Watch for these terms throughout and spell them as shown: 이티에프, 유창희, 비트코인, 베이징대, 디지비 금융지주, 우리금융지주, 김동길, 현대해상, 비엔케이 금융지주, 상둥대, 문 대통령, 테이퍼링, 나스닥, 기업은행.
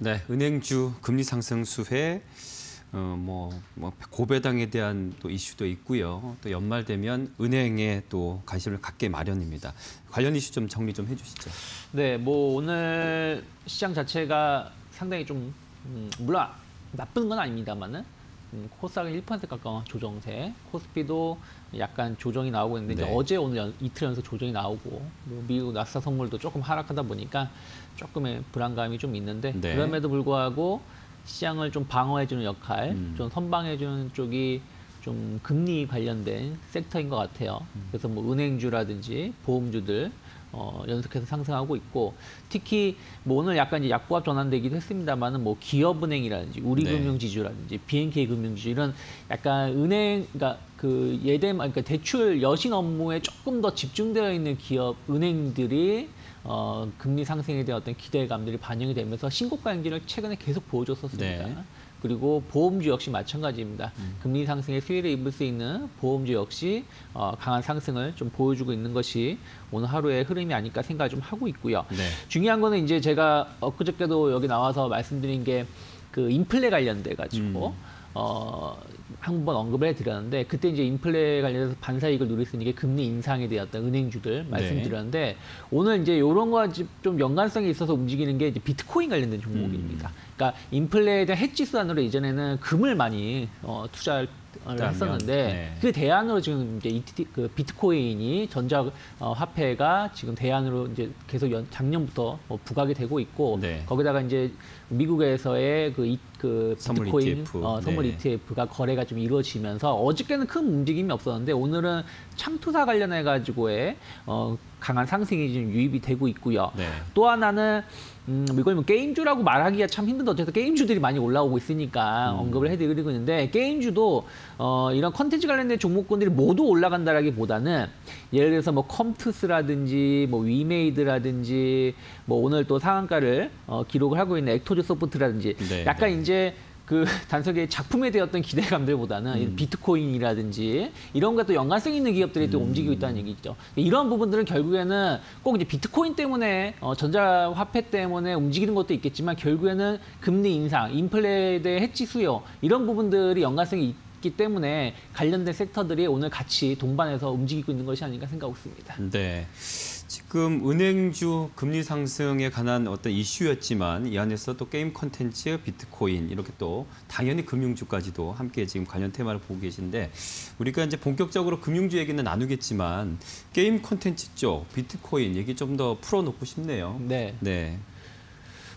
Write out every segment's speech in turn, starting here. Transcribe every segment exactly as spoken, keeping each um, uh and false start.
네, 은행주 금리 상승 수혜, 어, 뭐, 뭐 고배당에 대한 또 이슈도 있고요. 또 연말 되면 은행에 또 관심을 갖게 마련입니다. 관련 이슈 좀 정리 좀 해주시죠. 네, 뭐 오늘 시장 자체가 상당히 좀 음, 물론 나쁜 건 아닙니다만은 음, 코스닥은 일 퍼센트 가까운 조정세, 코스피도 약간 조정이 나오고 있는데 네. 이제 어제 오늘 연, 이틀 연속 조정이 나오고 뭐 미국 나스닥 선물도 조금 하락하다 보니까 조금의 불안감이 좀 있는데 네. 그럼에도 불구하고 시장을 좀 방어해주는 역할, 음. 좀 선방해주는 쪽이 좀 금리 관련된 섹터인 것 같아요. 음. 그래서 뭐 은행주라든지 보험주들 어, 연속해서 상승하고 있고 특히 뭐 오늘 약간 이제 약보합 전환되기도 했습니다만은 뭐 기업은행이라든지 우리금융지주라든지 네. 비엔케이 금융지주 이런 약간 은행 그러니까 그 예대만 그러니까 대출 여신 업무에 조금 더 집중되어 있는 기업 은행들이 어, 금리 상승에 대한 어떤 기대감들이 반영이 되면서 신고가 연기를 최근에 계속 보여줬었습니다. 네. 그리고 보험주 역시 마찬가지입니다. 음. 금리 상승에 수혜를 입을 수 있는 보험주 역시 어, 강한 상승을 좀 보여주고 있는 것이 오늘 하루의 흐름이 아닐까 생각을 좀 하고 있고요. 네. 중요한 거는 이제 제가 엊그저께도 여기 나와서 말씀드린 게 그 인플레 관련돼 가지고 음. 어, 한 번 언급을 해드렸는데 그때 이제 인플레 관련해서 반사이익을 누릴 수 있는 게 금리 인상에 대한 은행주들 말씀드렸는데 네. 오늘 이제 이런 거와 좀 연관성이 있어서 움직이는 게 이제 비트코인 관련된 종목입니다. 음. 그러니까 인플레에 대한 해지 수단으로 예전에는 금을 많이 어, 투자를 그러면, 했었는데 네. 그 대안으로 지금 이제 이티, 그 비트코인이 전자 어, 화폐가 지금 대안으로 이제 계속 연, 작년부터 어, 부각이 되고 있고 네. 거기다가 이제 미국에서의 그, 이, 그 비트코인 이티에프. 어, 선물 네. 이티에프가 거래가 좀 이루어지면서 어저께는 큰 움직임이 없었는데 오늘은 창투사 관련해 가지고의 어, 강한 상승이 지금 유입이 되고 있고요. 네. 또 하나는 음, 이걸 뭐 게임주라고 말하기가 참 힘든데 어쨌든 게임주들이 많이 올라오고 있으니까 음. 언급을 해드리고 있는데 게임주도 어, 이런 컨텐츠 관련된 종목군들이 모두 올라간다라기보다는 예를 들어서 뭐 컴투스라든지 뭐 위메이드라든지 뭐 오늘 또 상한가를 어, 기록을 하고 있는 엑토즈 소프트라든지 네, 약간 네. 이제 그 단석의 작품에 대한 어떤 기대감들보다는 음. 비트코인이라든지 이런 것도 연관성 있는 기업들이 음. 또 움직이고 있다는 얘기죠. 이런 부분들은 결국에는 꼭 이제 비트코인 때문에 어, 전자화폐 때문에 움직이는 것도 있겠지만 결국에는 금리 인상, 인플레에 대해 해지 수요 이런 부분들이 연관성이 있기 때문에 관련된 섹터들이 오늘 같이 동반해서 움직이고 있는 것이 아닌가 생각하고 있습니다. 네. 지금 은행주 금리 상승에 관한 어떤 이슈였지만 이 안에서 또 게임 콘텐츠, 비트코인 이렇게 또 당연히 금융주까지도 함께 지금 관련 테마를 보고 계신데 우리가 이제 본격적으로 금융주 얘기는 나누겠지만 게임 콘텐츠 쪽, 비트코인 얘기 좀 더 풀어놓고 싶네요. 네. 네.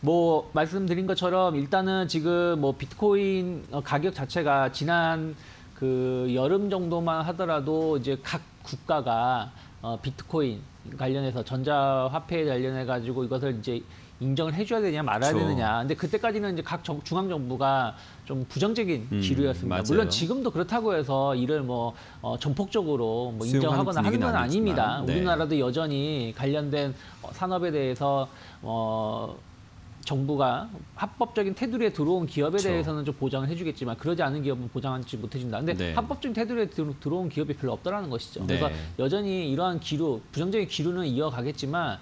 뭐 말씀드린 것처럼 일단은 지금 뭐 비트코인 가격 자체가 지난 그 여름 정도만 하더라도 이제 각 국가가 어, 비트코인 관련해서 전자화폐에 관련해 가지고 이것을 이제 인정을 해줘야 되냐 말아야 그렇죠. 되느냐. 근데 그때까지는 이제 각 정, 중앙 정부가 좀 부정적인 음, 기류였습니다. 맞아요. 물론 지금도 그렇다고 해서 이를 뭐 어, 전폭적으로 뭐 인정하거나 하는 건 아닙니다. 네. 우리나라도 여전히 관련된 산업에 대해서 어. 정부가 합법적인 테두리에 들어온 기업에 그렇죠. 대해서는 좀 보장을 해주겠지만 그러지 않은 기업은 보장하지 못해준다. 근데 네. 합법적인 테두리에 들어온 기업이 별로 없더라는 것이죠. 네. 그래서 여전히 이러한 기류, 부정적인 기류는 이어가겠지만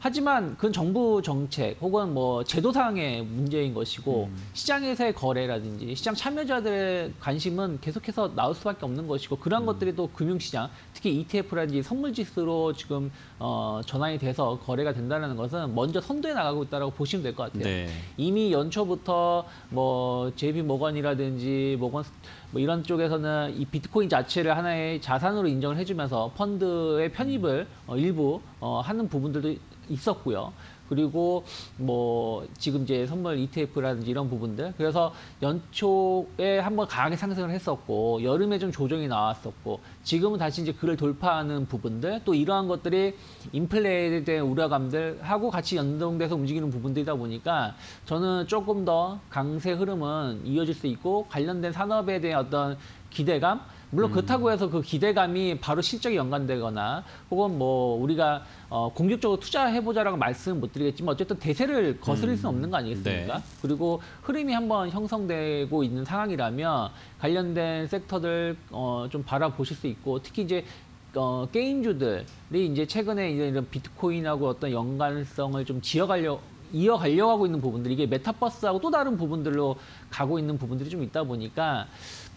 하지만 그건 정부 정책 혹은 뭐 제도상의 문제인 것이고 음. 시장에서의 거래라든지 시장 참여자들의 관심은 계속해서 나올 수밖에 없는 것이고 그런 음. 것들이 또 금융시장 특히 이티에프라든지 선물지수로 지금 어, 전환이 돼서 거래가 된다는 것은 먼저 선두에 나가고 있다고 보시면 될 것 같아요. 네. 이미 연초부터 뭐 제이피모건이라든지 모건 뭐 이런 쪽에서는 이 비트코인 자체를 하나의 자산으로 인정을 해주면서 펀드의 편입을 어, 일부 어, 하는 부분들도 있었고요. 그리고 뭐 지금 이제 선물 이티에프라든지 이런 부분들 그래서 연초에 한번 강하게 상승을 했었고 여름에 좀 조정이 나왔었고 지금은 다시 이제 그를 돌파하는 부분들 또 이러한 것들이 인플레에 대한 우려감들하고 같이 연동돼서 움직이는 부분들이다 보니까 저는 조금 더 강세 흐름은 이어질 수 있고 관련된 산업에 대한 어떤 기대감 물론 음. 그렇다고 해서 그 기대감이 바로 실적에 연관되거나 혹은 뭐 우리가 어, 공격적으로 투자해보자라고 말씀은 못 드리겠지만 어쨌든 대세를 거스릴 수는 음. 없는 거 아니겠습니까? 네. 그리고 흐름이 한번 형성되고 있는 상황이라면 관련된 섹터들 어, 좀 바라보실 수 있고 특히 이제 어, 게임주들이 이제 최근에 이제 이런 비트코인하고 어떤 연관성을 좀 지어가려 이어가려고 하고 있는 부분들, 이게 메타버스하고 또 다른 부분들로 가고 있는 부분들이 좀 있다 보니까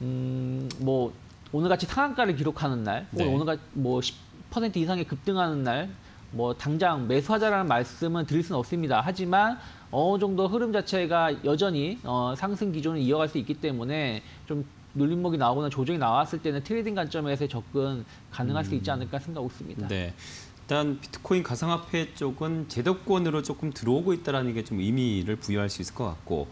음, 뭐 오늘같이 상한가를 기록하는 날, 네. 오늘같이 뭐 십 퍼센트 이상의 급등하는 날, 뭐 당장 매수하자라는 말씀은 드릴 수는 없습니다. 하지만 어느 정도 흐름 자체가 여전히 어, 상승 기조는 이어갈 수 있기 때문에 좀 눌림목이 나오거나 조정이 나왔을 때는 트레이딩 관점에서의 접근 가능할 음. 수 있지 않을까 생각하고 있습니다. 네. 일단 비트코인 가상화폐 쪽은 제도권으로 조금 들어오고 있다는 게 좀 의미를 부여할 수 있을 것 같고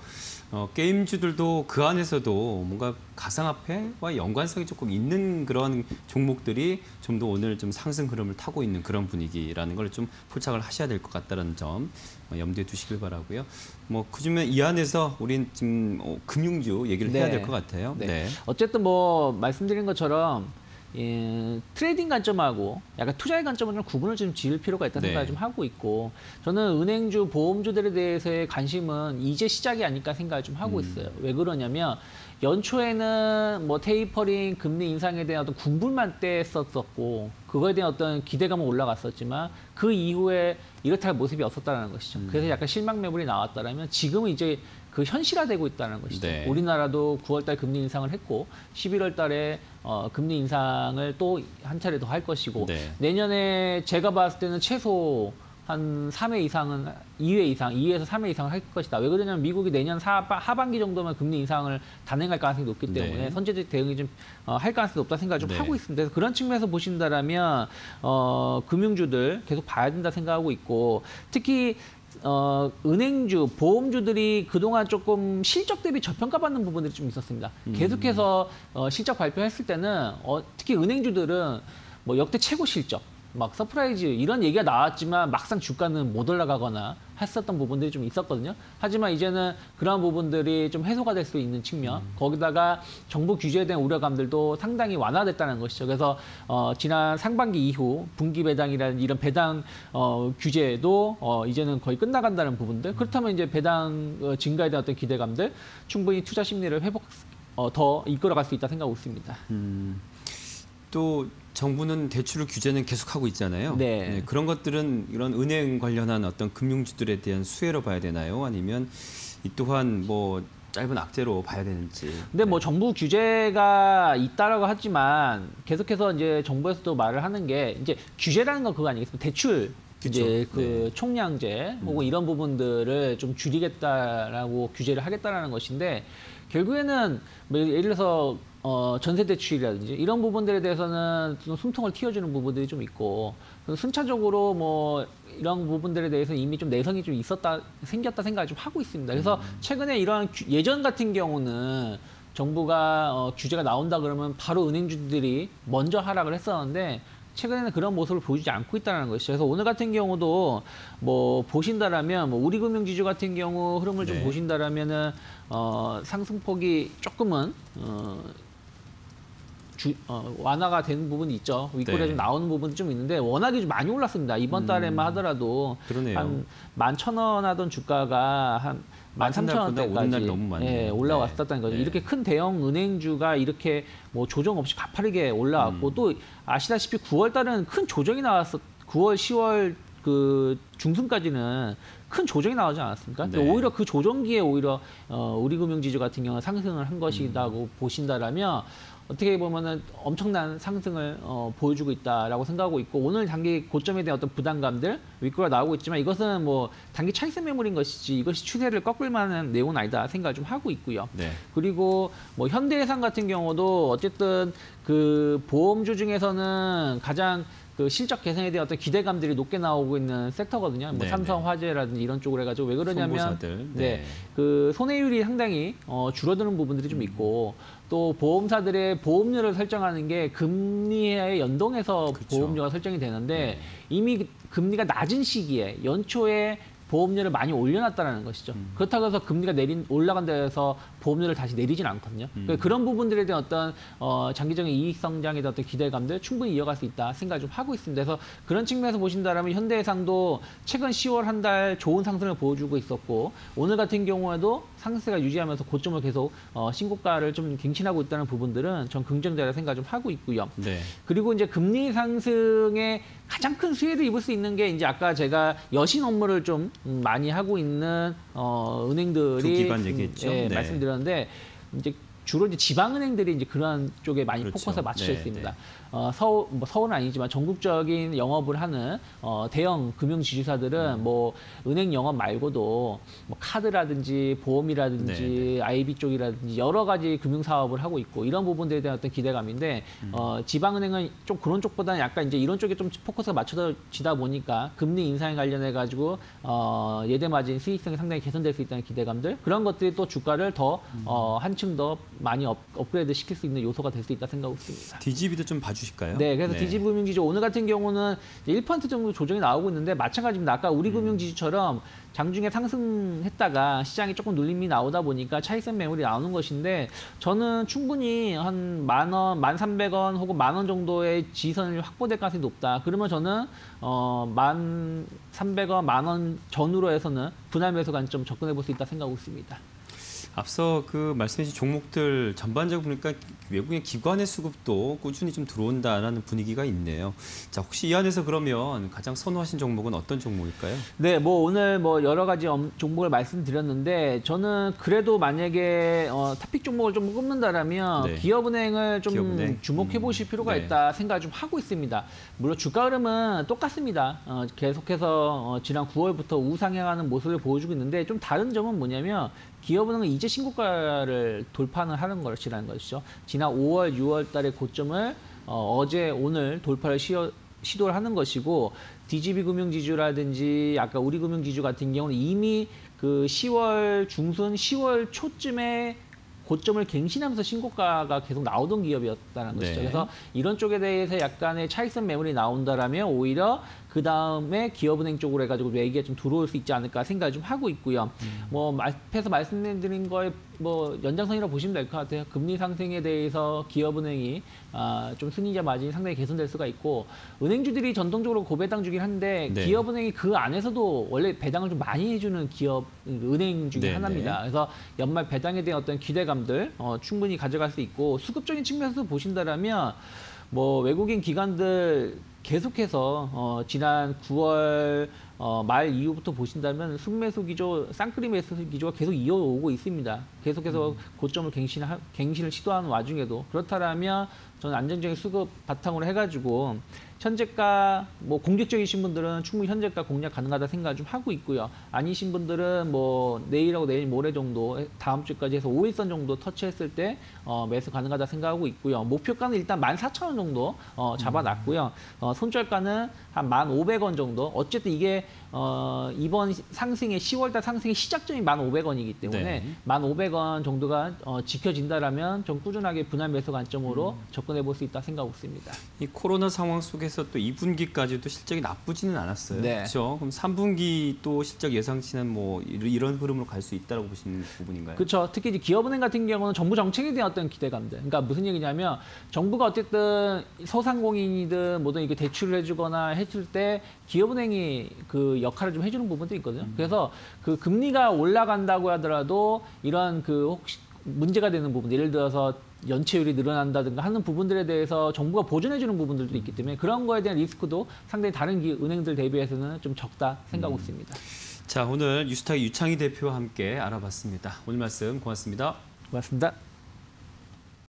어, 게임주들도 그 안에서도 뭔가 가상화폐와 연관성이 조금 있는 그런 종목들이 좀 더 오늘 좀 상승 흐름을 타고 있는 그런 분위기라는 걸 좀 포착을 하셔야 될 것 같다는 점 염두에 두시길 바라고요. 뭐 그중에 이 안에서 우린 지금 어, 금융주 얘기를 네. 해야 될 것 같아요. 네. 네. 어쨌든 뭐 말씀드린 것처럼 예, 트레이딩 관점하고 약간 투자의 관점은 좀 구분을 좀 지을 필요가 있다는 네. 생각을 좀 하고 있고 저는 은행주, 보험주들에 대해서의 관심은 이제 시작이 아닐까 생각을 좀 하고 음. 있어요. 왜 그러냐면 연초에는 뭐 테이퍼링, 금리 인상에 대한 어떤 군불만 떼었었고 그거에 대한 어떤 기대감은 올라갔었지만 그 이후에 이렇다 할 모습이 없었다는 것이죠. 음. 그래서 약간 실망 매물이 나왔다면 지금은 이제 그 현실화되고 있다는 것이죠. 네. 우리나라도 구월 달 금리 인상을 했고 십일월 달에 어, 금리 인상을 또 한 차례 더 할 것이고 네. 내년에 제가 봤을 때는 최소 한 삼 회 이상은 이 회 이상, 이 회에서 삼 회 이상을 할 것이다. 왜 그러냐면 미국이 내년 하반, 하반기 정도면 금리 인상을 단행할 가능성이 높기 때문에 네. 선제적 대응이 좀 할 가능성이 높다 생각을 좀 네. 하고 있습니다. 그래서 그런 측면에서 보신다라면 어, 금융주들 계속 봐야 된다 생각하고 있고 특히 어, 은행주, 보험주들이 그동안 조금 실적 대비 저평가받는 부분들이 좀 있었습니다. 계속해서 어, 실적 발표했을 때는 어, 특히 은행주들은 뭐 역대 최고 실적, 막 서프라이즈 이런 얘기가 나왔지만 막상 주가는 못 올라가거나 했었던 부분들이 좀 있었거든요. 하지만 이제는 그러한 부분들이 좀 해소가 될 수 있는 측면, 음. 거기다가 정부 규제에 대한 우려감들도 상당히 완화됐다는 것이죠. 그래서 어, 지난 상반기 이후 분기 배당이라는 이런 배당 어, 규제도 어, 이제는 거의 끝나간다는 부분들, 음. 그렇다면 이제 배당 어, 증가에 대한 어떤 기대감들, 충분히 투자 심리를 회복, 어, 더 이끌어갈 수 있다 생각하고 있습니다. 음. 또 정부는 대출 규제는 계속하고 있잖아요. 네. 네, 그런 것들은 이런 은행 관련한 어떤 금융주들에 대한 수혜로 봐야 되나요? 아니면 이 또한 뭐 짧은 악재로 봐야 되는지. 근데 네. 뭐 정부 규제가 있다라고 하지만 계속해서 이제 정부에서도 말을 하는 게 이제 규제라는 건 그거 아니겠습니까? 대출. 이제 그 네. 총량제 혹은 음. 이런 부분들을 좀 줄이겠다라고 규제를 하겠다라는 것인데 결국에는 뭐 예를 들어서 어 전세 대출이라든지 이런 부분들에 대해서는 좀 숨통을 틔워주는 부분들이 좀 있고 순차적으로 뭐 이런 부분들에 대해서 이미 좀 내성이 좀 있었다 생겼다 생각을 좀 하고 있습니다. 그래서 음. 최근에 이러한 예전 같은 경우는 정부가 어, 규제가 나온다 그러면 바로 은행주들이 먼저 하락을 했었는데. 최근에는 그런 모습을 보여주지 않고 있다는 것이죠. 그래서 오늘 같은 경우도 뭐 보신다라면 뭐 우리금융지주 같은 경우 흐름을 네. 좀 보신다라면은 어, 상승폭이 조금은 어, 주, 어, 완화가 되는 부분이 있죠. 윗골에 네. 좀 나오는 부분이 좀 있는데 워낙에 좀 많이 올랐습니다. 이번 달에만 음, 하더라도 그러네요. 한 만 천 원 하던 주가가 한 만 삼천 원대까지 예, 올라왔었다는 거죠. 네. 이렇게 큰 대형 은행주가 이렇게 뭐 조정 없이 가파르게 올라왔고 음. 또 아시다시피 구월 달은 큰 조정이 나왔었. 구월, 시월 그 중순까지는 큰 조정이 나오지 않았습니까? 네. 오히려 그 조정기에 오히려 어, 우리금융지주 같은 경우는 상승을 한 것이라고 음. 보신다라면. 어떻게 보면은 엄청난 상승을 어, 보여주고 있다라고 생각하고 있고 오늘 단기 고점에 대한 어떤 부담감들 윗꼬리가 나오고 있지만 이것은 뭐 단기 차익세 매물인 것이지 이것이 추세를 꺾을 만한 내용은 아니다 생각을 좀 하고 있고요. 네. 그리고 뭐 현대해상 같은 경우도 어쨌든 그 보험주 중에서는 가장 그 실적 개선에 대한 어떤 기대감들이 높게 나오고 있는 섹터거든요. 뭐 삼성화재라든지 이런 쪽으로 해가지고 왜 그러냐면 네. 네, 그 손해율이 상당히 어, 줄어드는 부분들이 좀 있고 또 보험사들의 보험료를 설정하는 게 금리에 연동해서 그렇죠. 보험료가 설정이 되는데 네. 이미 금리가 낮은 시기에 연초에 보험료를 많이 올려놨다는 것이죠. 음. 그렇다고 해서 금리가 내린, 올라간 데서 보험료를 다시 내리진 않거든요. 음. 그러니까 그런 부분들에 대한 어떤 어, 장기적인 이익 성장에 대한 어떤 기대감들 충분히 이어갈 수 있다 생각을 좀 하고 있습니다. 그래서 그런 측면에서 보신다면 현대해상도 최근 시월 한 달 좋은 상승을 보여주고 있었고 오늘 같은 경우에도 상승세가 유지하면서 고점을 계속 어, 신고가를 좀 갱신하고 있다는 부분들은 전 긍정적이라 생각을 좀 하고 있고요. 네. 그리고 이제 금리 상승에 가장 큰 수혜를 입을 수 있는 게 이제 아까 제가 여신 업무를 좀 많이 하고 있는 어, 은행들이 두 기관 얘기했죠. 예, 네. 말씀드렸는데 이제 주로 이제 지방은행들이 이제 그런 쪽에 많이 그렇죠. 포커스를 맞추고 네, 있습니다. 네. 어, 서울, 뭐 서울은 아니지만 전국적인 영업을 하는 어, 대형 금융지주사들은 음. 뭐 은행 영업 말고도 뭐 카드라든지 보험이라든지 네, 네. 아이비 쪽이라든지 여러 가지 금융사업을 하고 있고 이런 부분들에 대한 어떤 기대감인데 음. 어, 지방은행은 좀 그런 쪽보다는 약간 이제 이런 쪽에 좀 포커스가 맞춰지다 보니까 금리 인상에 관련해 가지고 어, 예대마진 수익성이 상당히 개선될 수 있다는 기대감들 그런 것들이 또 주가를 더 음. 어, 한층 더 많이 업, 업그레이드 시킬 수 있는 요소가 될 수 있다 생각하고 있습니다. 디지비도 좀 봐주실까요? 네, 그래서 네. 디지비 금융지주 오늘 같은 경우는 일 퍼센트 정도 조정이 나오고 있는데 마찬가지입니다. 아까 우리금융지주처럼 장중에 상승했다가 시장이 조금 눌림이 나오다 보니까 차익성 매물이 나오는 것인데 저는 충분히 한 만 원, 만 삼백 원 혹은 만 원 정도의 지지선이 확보될 가능성이 높다. 그러면 저는 어, 만 삼백 원, 만 원 전후로 해서는 분할 매수 관점 접근해 볼 수 있다 생각하고 있습니다. 앞서 그 말씀해 주신 종목들 전반적으로 보니까 외국인 기관의 수급도 꾸준히 좀 들어온다라는 분위기가 있네요. 자, 혹시 이 안에서 그러면 가장 선호하신 종목은 어떤 종목일까요? 네, 뭐 오늘 뭐 여러 가지 종목을 말씀드렸는데 저는 그래도 만약에 어, 탑픽 종목을 좀 꼽는다라면 네. 기업은행을 좀 기업은행? 주목해 보실 필요가 음, 네. 있다 생각을 좀 하고 있습니다. 물론 주가 흐름은 똑같습니다. 어, 계속해서 어, 지난 구월부터 우상향하는 모습을 보여주고 있는데 좀 다른 점은 뭐냐면 기업은행은 이제 신고가를 돌파는 하는 것이라는 것이죠. 지난 오월, 유월 달의 고점을 어, 어제, 오늘 돌파를 시어, 시도를 하는 것이고 디지비 금융지주라든지 아까 우리금융지주 같은 경우는 이미 그 시월 중순, 시월 초쯤에 고점을 갱신하면서 신고가가 계속 나오던 기업이었다는 것이죠. 네. 그래서 이런 쪽에 대해서 약간의 차익선 매물이 나온다라면 오히려 그 다음에 기업은행 쪽으로 해가지고 외기가 좀 들어올 수 있지 않을까 생각을 좀 하고 있고요. 음. 뭐 앞에서 말씀드린 거에 뭐 연장선이라고 보시면 될 것 같아요. 금리 상승에 대해서 기업은행이 아, 좀 순이자 마진이 상당히 개선될 수가 있고 은행주들이 전통적으로 고배당 주긴 한데 네. 기업은행이 그 안에서도 원래 배당을 좀 많이 해주는 기업 은행 중에 네, 하나입니다. 네. 그래서 연말 배당에 대한 어떤 기대감들 어, 충분히 가져갈 수 있고 수급적인 측면에서 보신다라면 뭐 외국인 기관들 계속해서 어, 지난 구월 어, 말 이후부터 보신다면 순매수 기조, 쌍끌이 매수 기조가 계속 이어오고 있습니다. 계속해서 음. 고점을 갱신, 갱신을 시도하는 와중에도 그렇다라면 저는 안정적인 수급 바탕으로 해가지고 현재가 뭐 공격적이신 분들은 충분히 현재가 공략 가능하다 생각을 좀 하고 있고요. 아니신 분들은 뭐 내일하고 내일 모레 정도 다음 주까지 해서 오일선 정도 터치했을 때 어, 매수 가능하다 생각하고 있고요. 목표가는 일단 만 사천 원 정도 어, 잡아놨고요. 어, 손절가는 한 만 오백 원 정도. 어쨌든 이게 어, 이번 상승의 시월달 상승의 시작점이 만 오백 원이기 때문에 네. 만 오백 원 정도가 어, 지켜진다라면 좀 꾸준하게 분할 매수 관점으로 음. 접근해 볼 수 있다 생각하고 있습니다. 이 코로나 상황 속에서 또 이 분기까지도 실적이 나쁘지는 않았어요. 네. 그렇죠. 그럼 삼 분기 또 실적 예상치는 뭐 이런 흐름으로 갈 수 있다라고 보시는 부분인가요? 그렇죠. 특히 이제 기업은행 같은 경우는 정부 정책에 대한 어떤 기대감들. 그러니까 무슨 얘기냐면 정부가 어쨌든 소상공인이든 뭐든 이렇게 대출을 해주거나 해줄 때 기업은행이 그 역할을 좀 해주는 부분도 있거든요. 음. 그래서 그 금리가 올라간다고 하더라도 이런 그 혹시 문제가 되는 부분, 예를 들어서 연체율이 늘어난다든가 하는 부분들에 대해서 정부가 보존해주는 부분들도 있기 때문에 그런 거에 대한 리스크도 상당히 다른 은행들 대비해서는 좀 적다 생각하고 음. 있습니다. 자, 오늘 뉴스타의 유창희 대표와 함께 알아봤습니다. 오늘 말씀 고맙습니다. 고맙습니다.